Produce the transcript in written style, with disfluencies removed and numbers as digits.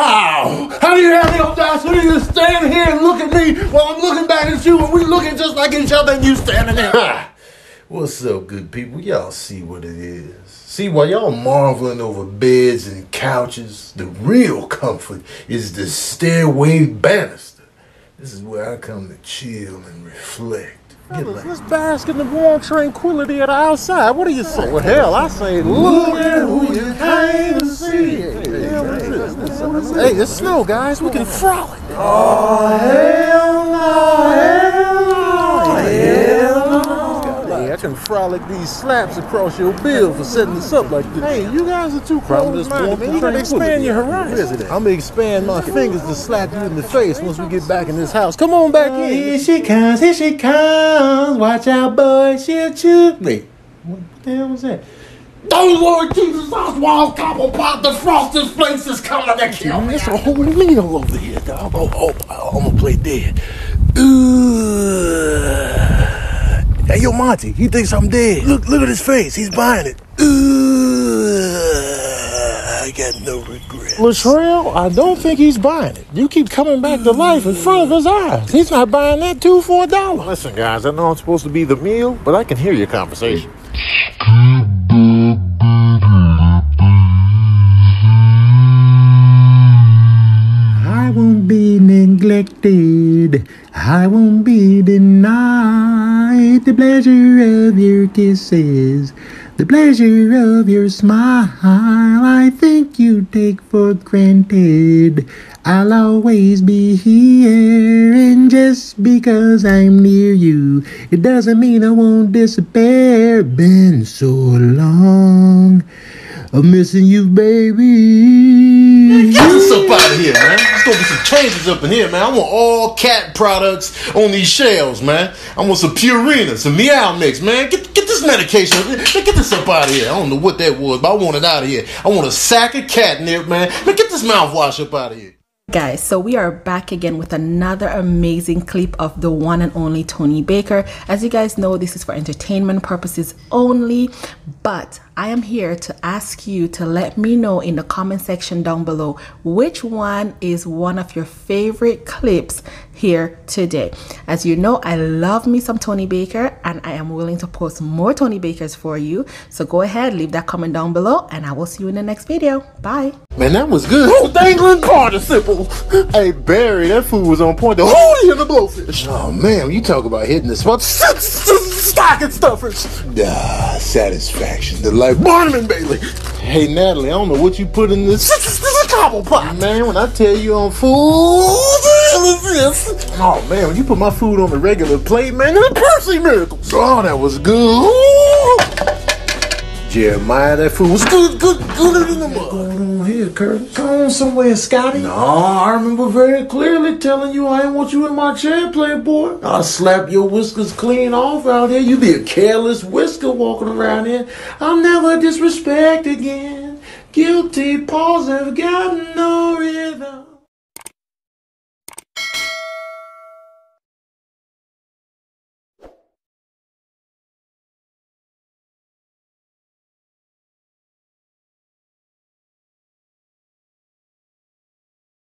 How? How do you have the audacity to stand here and look at me while I'm looking back at you and we looking just like each other and you standing there? What's up, good people? Y'all see what it is. See, while y'all marveling over beds and couches, the real comfort is the stairway banister. This is where I come to chill and reflect. Let's bask in the warm tranquility of the outside. What do you say? Well, hell, I say, look at who you came to see. Hey, it's snow, guys. We can frolic. Oh, hell no, hell no. Hey, I can frolic these slaps across your bill for setting this up like this. Hey, you guys are too close-minded, man. You gotta expand your horizon. I'm gonna expand my fingers to slap you in the face once we get back in this house. Come on back in. Here she comes, watch out, boy, she'll shoot me. What the hell was that? Don't Lord Jesus, Oswald Cobblepot, the frosted flakes is coming to kill me. It's a holy meal over here, dog. I'm gonna play dead. Hey, yo, Monty, he thinks I'm dead. Look at his face. He's buying it. I got no regrets. Latrell, I don't think he's buying it. You keep coming back to life in front of his eyes. He's not buying that $2 for $1. Listen, guys, I know I'm supposed to be the meal, but I can hear your conversation. I won't be neglected. I won't be denied the pleasure of your kisses. The pleasure of your smile, I think you take for granted. I'll always be here, and just because I'm near you, it doesn't mean I won't disappear. Been so long, I'm missing you, baby. Get this up out of here, man. There's gonna be some changes up in here, man. I want all cat products on these shelves, man. I want some Purina, some Meow Mix, man. Get this medication. Man, get this up out of here. I don't know what that was, but I want it out of here. I want a sack of catnip, man. Man, get this mouthwash up out of here. Guys, so we are back again with another amazing clip of the one and only Tony Baker. As you guys know, this is for entertainment purposes only, but I am here to ask you to let me know in the comment section down below which one is one of your favorite clips here today. As you know, I love me some Tony Baker, and I am willing to post more Tony Bakers for you. So go ahead, leave that comment down below, and I will see you in the next video. Bye. Man, that was good. Oh, dangling participle. Hey, Barry, that food was on point. The holy and the blowfish. Oh, man, you talk about hitting the spot. Stocking stuffers. Satisfaction. The like Barnum and Bailey. Hey, Natalie, I don't know what you put in this Cobblepot. Man, when I tell you on food, oh man, when you put my food on the regular plate, man, it's a Percy miracle. Oh, that was good. Jeremiah, that food was good in the mud. Going on here, Kurt? Go on somewhere, Scotty. No, I remember very clearly telling you I didn't want you in my chair, playboy. I'll slap your whiskers clean off out here. You be a careless whisker walking around here. I'll never disrespect again. Guilty paws have got no rhythm.